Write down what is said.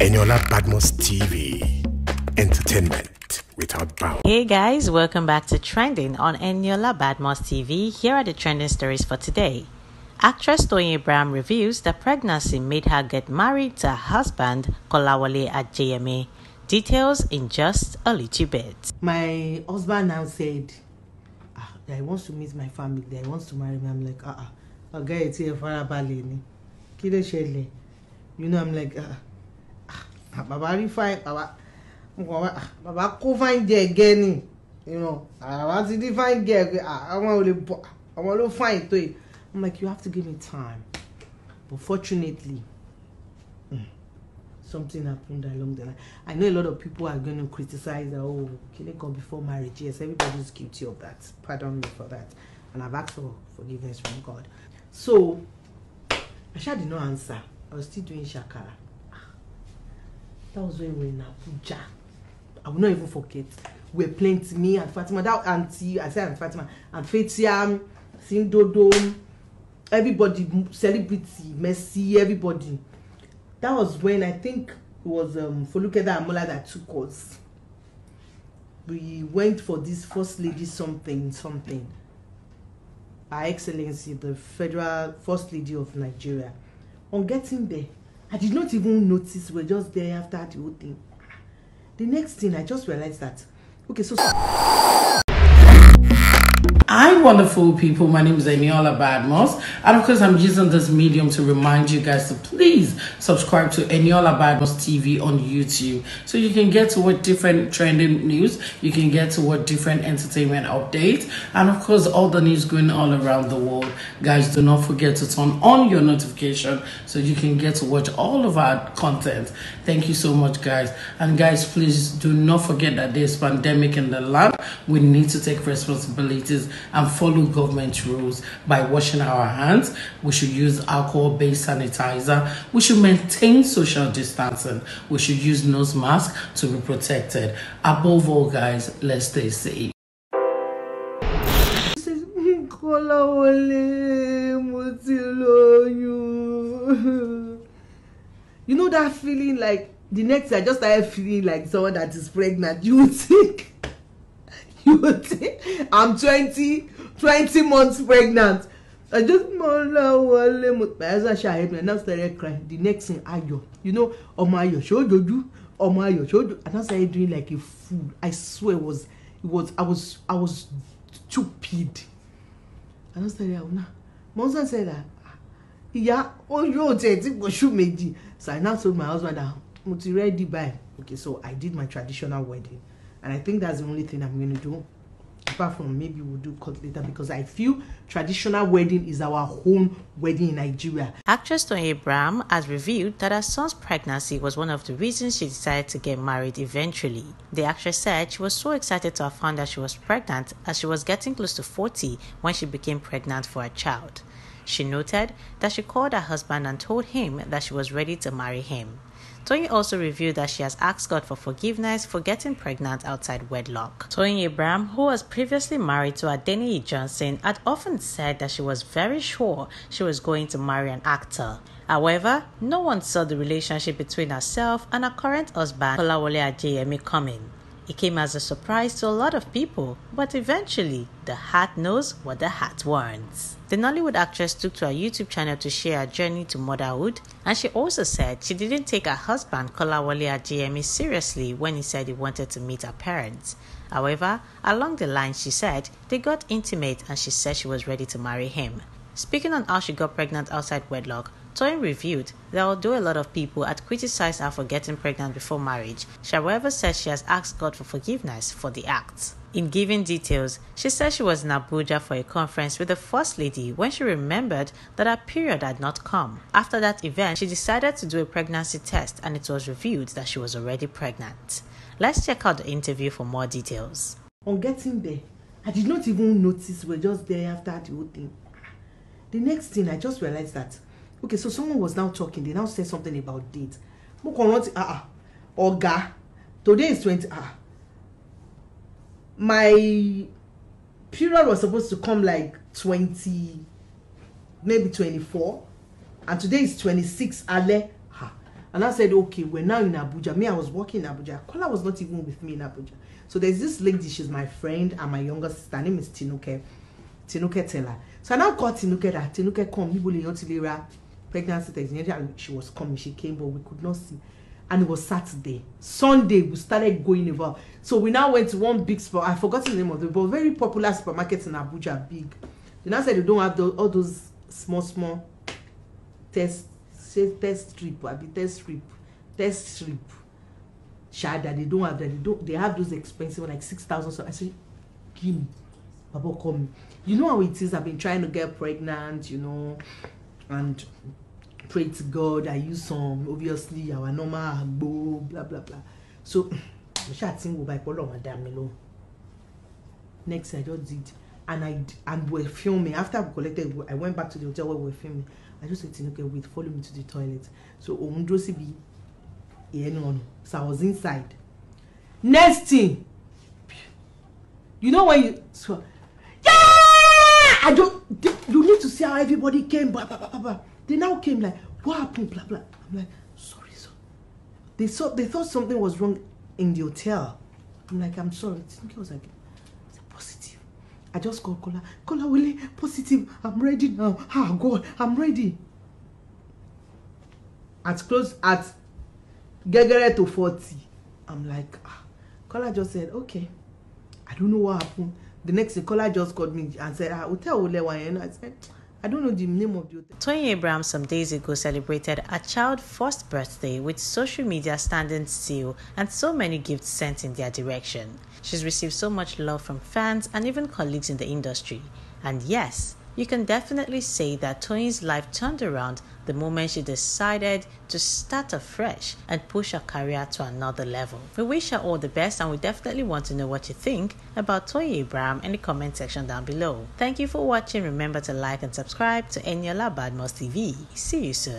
Eniola Badmus TV, entertainment without bounds. Hey guys, welcome back to Trending on Eniola Badmus TV. Here are the trending stories for today. Actress Toyin Abraham reveals that pregnancy made her get married to her husband, Kolawole Ajeyemi. Details in just a little bit. My husband now said, that he wants to meet my family, that he wants to marry me. I'm like, okay, it's here for a ballet. You know, I'm like, Baba find Baba go find there again, you know. I want to find there. I want to find to it. I'm like, you have to give me time. But fortunately, something happened along the line. I know a lot of people are going to criticize that. Oh, killing God before marriage. Yes, everybody's guilty of that. Pardon me for that. And I've asked for forgiveness from God. So Asha did not answer. I was still doing shakara. That was when we were in Abuja. I will not even forget. We were playing to me and Fatima. That auntie, I said Aunt Fatima, and Fetiam, Sing Dodom, everybody, celebrity, Messi, everybody. That was when I think it was Folukeda Amola that took us. We went for this first lady something. Her Excellency, the Federal First Lady of Nigeria. On getting there, I did not even notice. We were just there after the whole thing. The next thing, I just realized that. Okay, so hi, wonderful people. My name is Eniola Badmus. And of course, I'm using this medium to remind you guys to please subscribe to Eniola Badmus TV on YouTube. So you can get to what different trending news. You can get to what different entertainment updates. And of course, all the news going all around the world. Guys, do not forget to turn on your notification so you can get to watch all of our content. Thank you so much, guys. And guys, please do not forget that there's pandemic in the land. We need to take responsibilities and follow government rules by washing our hands. We should use alcohol-based sanitizer. We should maintain social distancing. We should use nose masks to be protected. Above all, guys, let's stay safe. You know that feeling like the next day, I just started feeling like someone that is pregnant. You think? I'm 20 months pregnant. I just my eyes are head, and I started crying. The next thing, Ayo, you know, Omayo showed you, and I started doing like a fool. I swear I was stupid. And I started, Monson said that, yeah, oh, you should make it. So I now told my husband that I'm ready by. Okay, so I did my traditional wedding. And I think that's the only thing I'm going to do. Apart from maybe we'll do cut later, because I feel traditional wedding is our home wedding in Nigeria. Actress Toyin Abraham has revealed that her son's pregnancy was one of the reasons she decided to get married eventually. The actress said she was so excited to have found that she was pregnant, as she was getting close to 40 when she became pregnant for her child. She noted that she called her husband and told him that she was ready to marry him. Toyin also revealed that she has asked God for forgiveness for getting pregnant outside wedlock. Toyin Abraham, who was previously married to Adeniyi Johnson, had often said that she was very sure she was going to marry an actor. However, no one saw the relationship between herself and her current husband, Kolawole Ajeyemi, coming. It came as a surprise to a lot of people, but eventually, the heart knows what the heart wants. The Nollywood actress took to her YouTube channel to share her journey to motherhood, and she also said she didn't take her husband Kolawole Ajeyemi seriously when he said he wanted to meet her parents. However, along the line she said they got intimate and she said she was ready to marry him. Speaking on how she got pregnant outside wedlock, Toyin revealed that although a lot of people had criticized her for getting pregnant before marriage, she however says she has asked God for forgiveness for the act. In giving details, she said she was in Abuja for a conference with the First Lady when she remembered that her period had not come. After that event, she decided to do a pregnancy test and it was revealed that she was already pregnant. Let's check out the interview for more details. On getting there, I did not even notice. We were just there after the whole thing. The next thing, I just realized that, okay, so someone was now talking. They now said something about date. Oga, today is 20. My period was supposed to come like 20, maybe 24. And today is 26. Ale. And I said, okay, we're now in Abuja. Me, I was working in Abuja. Kola was not even with me in Abuja. So there's this lady, she's my friend and my younger sister. Her name is Tinuke Tella. So I now called Tinuke that Tinuke come, pregnancy, and she was coming, she came, but we could not see. And it was Saturday. Sunday, we started going over. So we now went to one big spot. I forgot the name of it, but very popular supermarket in Abuja, big. They now said they don't have all those small test strip. Shad that they don't have that. They have those expensive like 6,000. So I said, give me, Baba, come. You know how it is. I've been trying to get pregnant, you know, and pray to God. I use some obviously our normal blah blah blah. So Shad thing will buy all of my damn alone. Next, I just did. And we're filming. After I collected, I went back to the hotel where we were filming. I just said, okay, wait, follow me to the toilet. So I was inside. Next thing, you know when you so, yeah, I don't. You need to see how everybody came. Blah, blah, blah, blah. They now came like, what happened? Blah blah. I'm like, sorry, sir. They thought something was wrong in the hotel. I'm like, I'm sorry. It was like, I just called Kola. Kolawole, positive. I'm ready now. Ah, God, I'm ready. At Gegere to 40. I'm like, ah. Kola just said, okay. I don't know what happened. The next day, Kola just called me and said, ah, hotel will let you know. I said, I don't know the name of the hotel. Toyin Abraham some days ago celebrated a child's first birthday with social media standing still and so many gifts sent in their direction. She's received so much love from fans and even colleagues in the industry. And yes, you can definitely say that Toyin's life turned around the moment she decided to start afresh and push her career to another level. We wish her all the best, and we definitely want to know what you think about Toyin Abraham in the comment section down below. Thank you for watching. Remember to like and subscribe to Eniola Badmus TV. See you soon.